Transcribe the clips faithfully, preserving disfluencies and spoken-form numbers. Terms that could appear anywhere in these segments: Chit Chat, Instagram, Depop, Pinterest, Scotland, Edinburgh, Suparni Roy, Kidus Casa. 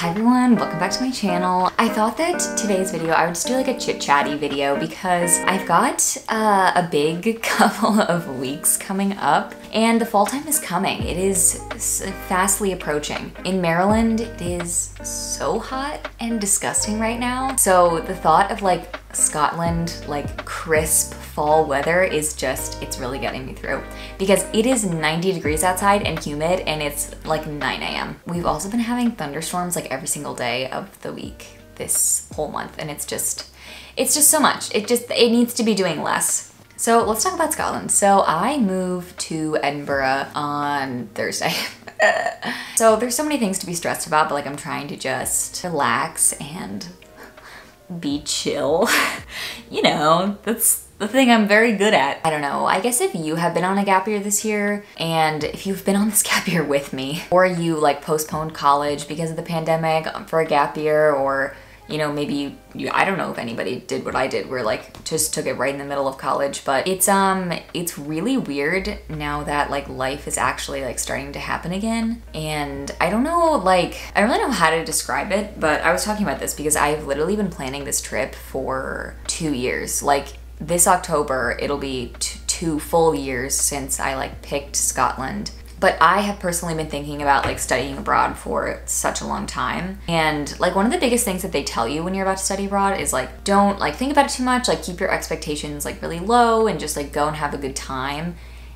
Hi everyone, welcome back to my channel. I thought that today's video I would just do like a chit-chatty video because I've got uh, a big couple of weeks coming up and the fall time is coming. It is fastly approaching. In Maryland, it is so hot and disgusting right now. So the thought of like Scotland, like crisp fall weather is just, it's really getting me through because it is ninety degrees outside and humid and it's like nine A M We've also been having thunderstorms like every single day of the week this whole month, and it's just, it's just so much. It just, it needs to be doing less. So let's talk about Scotland. So I moved to Edinburgh on Thursday. So there's so many things to be stressed about, but like I'm trying to just relax and be chill. You know, that's the thing I'm very good at. I don't know, I guess if you have been on a gap year this year, and if you've been on this gap year with me, or you like postponed college because of the pandemic for a gap year, or you know, maybe you, I don't know if anybody did what I did where like just took it right in the middle of college, but it's um it's really weird now that like life is actually like starting to happen again. And I don't know, like I don't really know how to describe it, but I was talking about this because I've literally been planning this trip for two years. Like this October it'll be t two full years since I like picked Scotland. But I have personally been thinking about like studying abroad for such a long time. And like one of the biggest things that they tell you when you're about to study abroad is like, don't like think about it too much, like keep your expectations like really low and just like go and have a good time.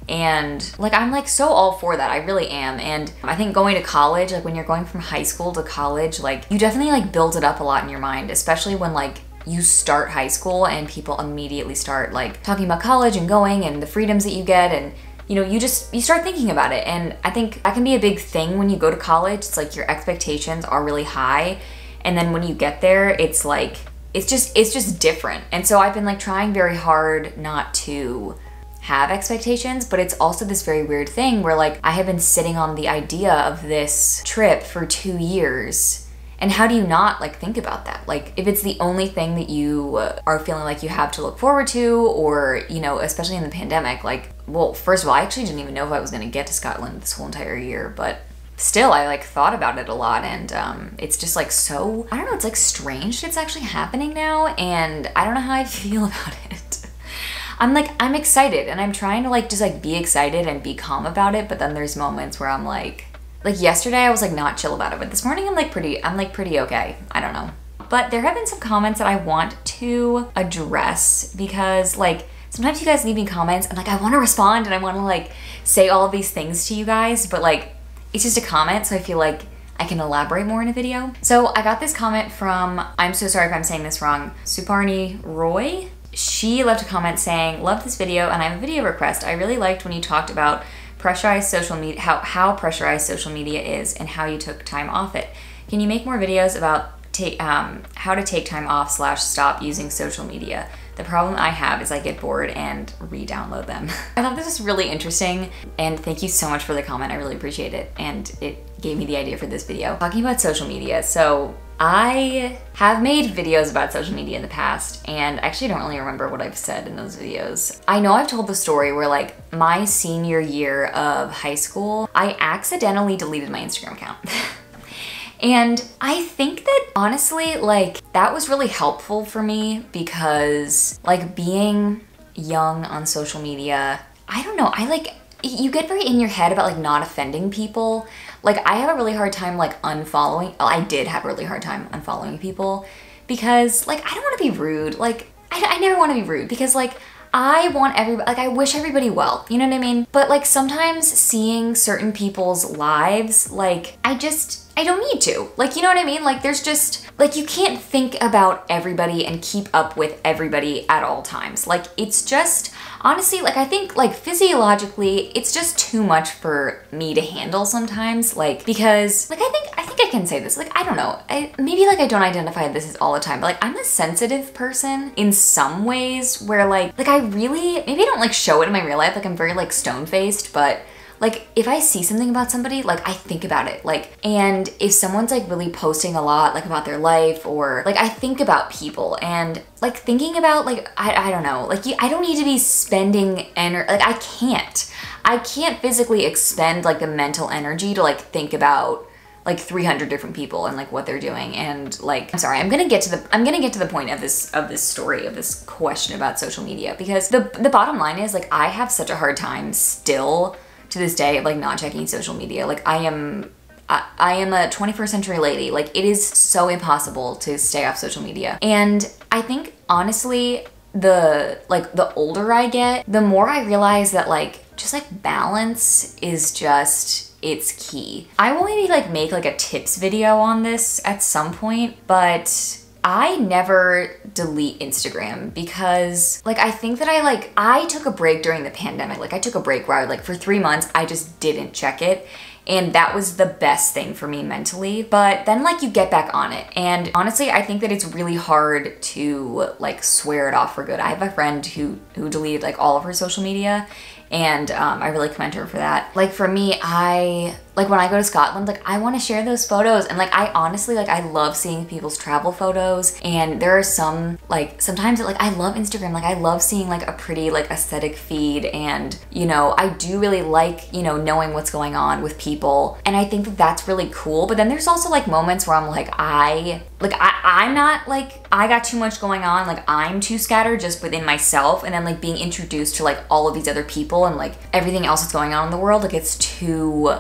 And like, I'm like so all for that. I really am. And I think going to college, like when you're going from high school to college, like you definitely like build it up a lot in your mind, especially when like you start high school and people immediately start like talking about college and going and the freedoms that you get, and you know, you just, you start thinking about it. And I think that can be a big thing when you go to college. It's like your expectations are really high. And then when you get there, it's like, it's just, it's just different. And so I've been like trying very hard not to have expectations, but it's also this very weird thing where like, I have been sitting on the idea of this trip for two years. And how do you not like think about that? Like if it's the only thing that you are feeling like you have to look forward to, or, you know, especially in the pandemic, like, well, first of all, I actually didn't even know if I was gonna get to Scotland this whole entire year, but still I like thought about it a lot. And um, it's just like, so, I don't know, it's like strange that it's actually happening now. And I don't know how I feel about it. I'm like, I'm excited and I'm trying to like, just like be excited and be calm about it. But then there's moments where I'm like, Like yesterday I was like not chill about it, but this morning I'm like pretty, I'm like pretty okay. I don't know. But there have been some comments that I want to address because like sometimes you guys leave me comments and like I want to respond and I want to like say all these things to you guys, but like it's just a comment, so I feel like I can elaborate more in a video. So I got this comment from, I'm so sorry if I'm saying this wrong, Suparni Roy. She left a comment saying, love this video and I have a video request. I really liked when you talked about pressurized social media, how, how pressurized social media is and how you took time off it. Can you make more videos about take, um, how to take time off slash stop using social media? The problem I have is I get bored and re-download them. I thought this was really interesting and thank you so much for the comment. I really appreciate it. And it gave me the idea for this video. Talking about social media. So I have made videos about social media in the past and I actually don't really remember what I've said in those videos. I know I've told the story where like my senior year of high school, I accidentally deleted my Instagram account. And I think that honestly, like that was really helpful for me because like being young on social media, I don't know, I like, you get very in your head about like not offending people. Like I have a really hard time like unfollowing, I did have a really hard time unfollowing people because like I don't wanna be rude. Like I, I never wanna be rude because like I want everybody, like I wish everybody well, you know what I mean? But like sometimes seeing certain people's lives, like I just, I don't need to. Like, you know what I mean? Like there's just, like you can't think about everybody and keep up with everybody at all times. Like it's just, honestly, like I think like physiologically, it's just too much for me to handle sometimes. Like, because like I think, I think I can say this, like I don't know, I, maybe like I don't identify this as all the time, but like I'm a sensitive person in some ways where like, like I really, maybe I don't like show it in my real life. Like I'm very like stone-faced, but like if I see something about somebody, like I think about it. Like, and if someone's like really posting a lot, like about their life, or like I think about people and like thinking about like, I, I don't know, like you, I don't need to be spending energy. Like I can't, I can't physically expend like the mental energy to like think about like three hundred different people and like what they're doing. And like, I'm sorry, I'm gonna get to the, I'm gonna get to the point of this, of this story, of this question about social media, because the, the bottom line is like, I have such a hard time still to this day of like not checking social media. Like I am, I, I am a twenty-first century lady. Like it is so impossible to stay off social media. And I think honestly, the, like the older I get, the more I realize that like, just like balance is just, it's key. I will maybe like make like a tips video on this at some point, but I never delete Instagram because like, I think that I like, I took a break during the pandemic. Like I took a break where I like for three months, I just didn't check it. And that was the best thing for me mentally. But then like you get back on it. And honestly, I think that it's really hard to like swear it off for good. I have a friend who, who deleted like all of her social media. And um, I really commend her for that. Like for me, I, like when I go to Scotland, like I wanna share those photos. And like, I honestly, like I love seeing people's travel photos. And there are some, like sometimes like I love Instagram. Like I love seeing like a pretty like aesthetic feed. And you know, I do really like, you know, knowing what's going on with people. And I think that that's really cool. But then there's also like moments where I'm like, I, like I, I'm not like, I got too much going on. Like I'm too scattered just within myself. And then like being introduced to like all of these other people and like everything else that's going on in the world, like it's too,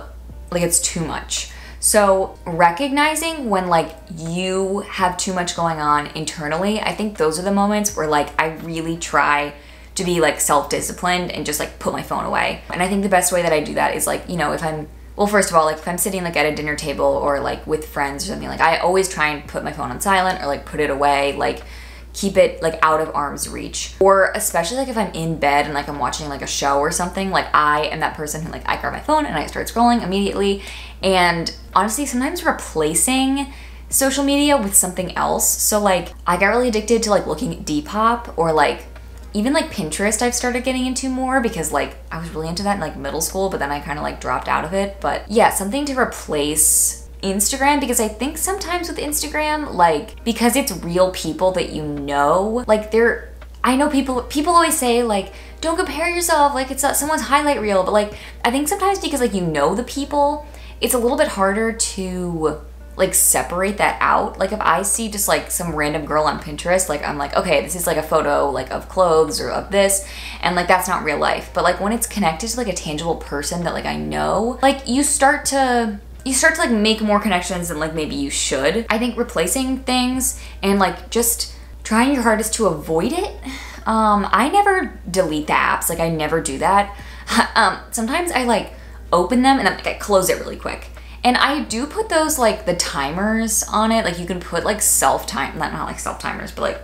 like it's too much. So recognizing when like you have too much going on internally, I think those are the moments where like I really try to be like self-disciplined and just like put my phone away. And I think the best way that I do that is like, you know, if I'm, well, first of all, like if I'm sitting like at a dinner table or like with friends or something, like I always try and put my phone on silent or like put it away, like keep it like out of arm's reach. Or especially like if I'm in bed and like I'm watching like a show or something, like I am that person who like I grab my phone and I start scrolling immediately. And honestly, sometimes replacing social media with something else. So like I got really addicted to like looking at Depop or like even like Pinterest I've started getting into more because like I was really into that in like middle school, but then I kind of like dropped out of it. But yeah, something to replace Instagram, because I think sometimes with Instagram, like because it's real people that you know, like they're, I know people, people always say like, don't compare yourself, like it's not someone's highlight reel, but like I think sometimes because like you know the people, it's a little bit harder to like separate that out. Like if I see just like some random girl on Pinterest, like I'm like, okay, this is like a photo like of clothes or of this, and like that's not real life. But like when it's connected to like a tangible person that like I know, like you start to you start to like make more connections than like maybe you should. I think replacing things and like just trying your hardest to avoid it. Um, I never delete the apps, like I never do that. um, sometimes I like open them and then like I close it really quick. And I do put those like the timers on it. Like you can put like self time, not, not like self timers, but like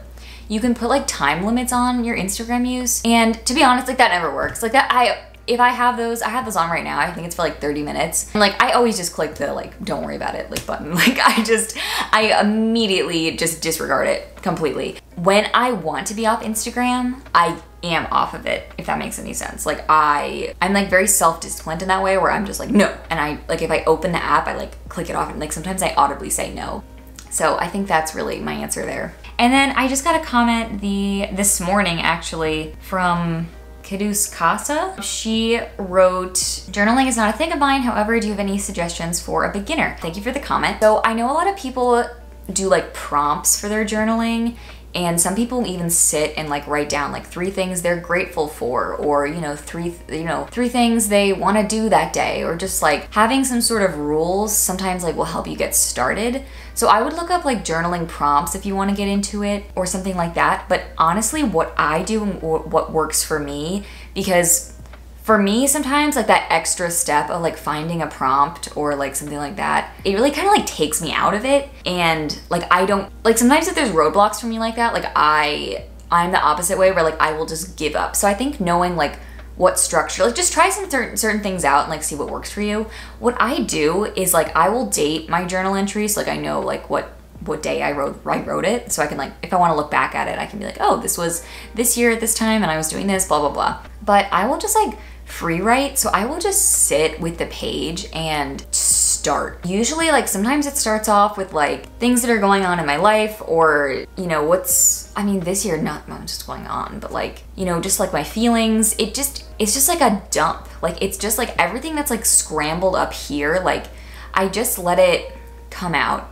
you can put like time limits on your Instagram use. And to be honest, like that never works. Like that I, If I have those, I have those on right now. I think it's for like thirty minutes. And like, I always just click the like, don't worry about it, like button. Like I just, I immediately just disregard it completely. When I want to be off Instagram, I am off of it, if that makes any sense. Like I, I'm like very self-disciplined in that way where I'm just like, no. And I, like if I open the app, I like click it off and like sometimes I audibly say no. So I think that's really my answer there. And then I just got a comment the, this morning actually from Kidus Casa. She wrote, journaling is not a thing of mine. However, do you have any suggestions for a beginner? Thank you for the comment. So I know a lot of people do like prompts for their journaling. And some people even sit and like write down like three things they're grateful for, or, you know, three, you know, three things they want to do that day, or just like having some sort of rules sometimes like will help you get started. So I would look up like journaling prompts if you want to get into it or something like that. But honestly, what I do and what works for me, because for me, sometimes like that extra step of like finding a prompt or like something like that, it really kind of like takes me out of it. And like, I don't, like sometimes if there's roadblocks for me like that, like I, I'm the opposite way where like I will just give up. So I think knowing like what structure, like just try some certain, certain things out and like see what works for you. What I do is like, I will date my journal entries. Like I know like what what day I wrote, I wrote it. So I can like, if I want to look back at it, I can be like, oh, this was this year at this time and I was doing this, blah, blah, blah. But I will just like free write. So I will just sit with the page and start. Usually like sometimes it starts off with like things that are going on in my life, or, you know, what's, I mean, this year, not much is going on, but like, you know, just like my feelings, it just, it's just like a dump. Like, it's just like everything that's like scrambled up here. Like I just let it come out.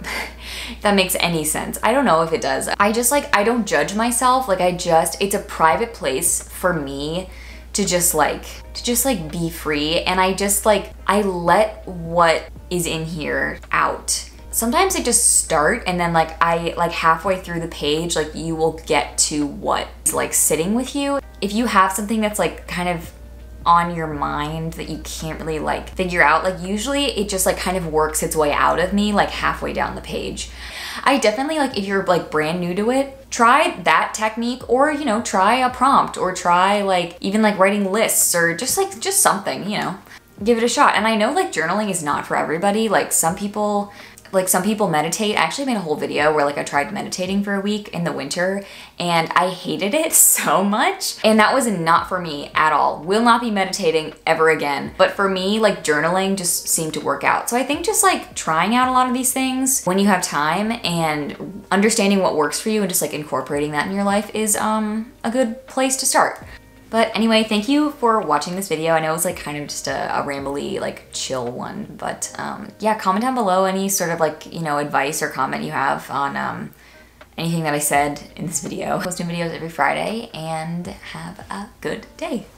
If that makes any sense. I don't know if it does. I just like, I don't judge myself. Like I just, it's a private place for me to just like, to just like be free. And I just like, I let what is in here out. Sometimes I just start and then like I, like halfway through the page, like you will get to what's like sitting with you. If you have something that's like kind of on your mind that you can't really like figure out, like usually it just like kind of works its way out of me like halfway down the page. I definitely like, if you're like brand new to it, try that technique, or you know, try a prompt, or try like even like writing lists, or just like just something, you know, give it a shot. And I know like journaling is not for everybody. Like some people Like some people meditate. I actually made a whole video where like I tried meditating for a week in the winter and I hated it so much. And that was not for me at all. Will not be meditating ever again. But for me, like journaling just seemed to work out. So I think just like trying out a lot of these things when you have time and understanding what works for you and just like incorporating that in your life is um, a good place to start. But anyway, thank you for watching this video. I know it was like kind of just a, a rambly, like chill one, but um, yeah, comment down below any sort of like, you know, advice or comment you have on um, anything that I said in this video. I post new videos every Friday and have a good day.